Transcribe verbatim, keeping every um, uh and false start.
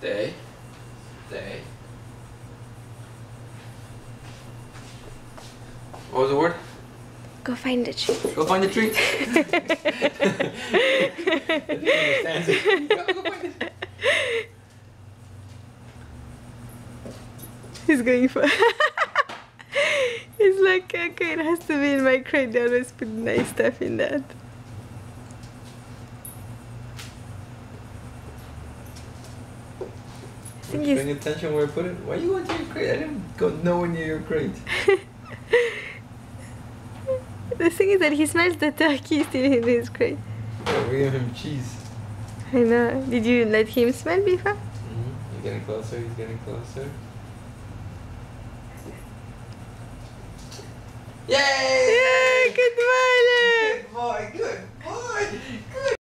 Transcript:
they, they. What was the word? Go find a treat. Go find a treat. He's going for. He's like, okay, it has to be in my crate. They always put nice stuff in that. I think paying attention where I put it. Why you going to your crate? I didn't go nowhere near your crate. The thing is that he smells the turkey still in his crate. Yeah, we gave him cheese. I know. Did you let him smell before? Mm-hmm. You're getting closer, he's getting closer. Yay! Yay! Good boy! Good boy, good boy!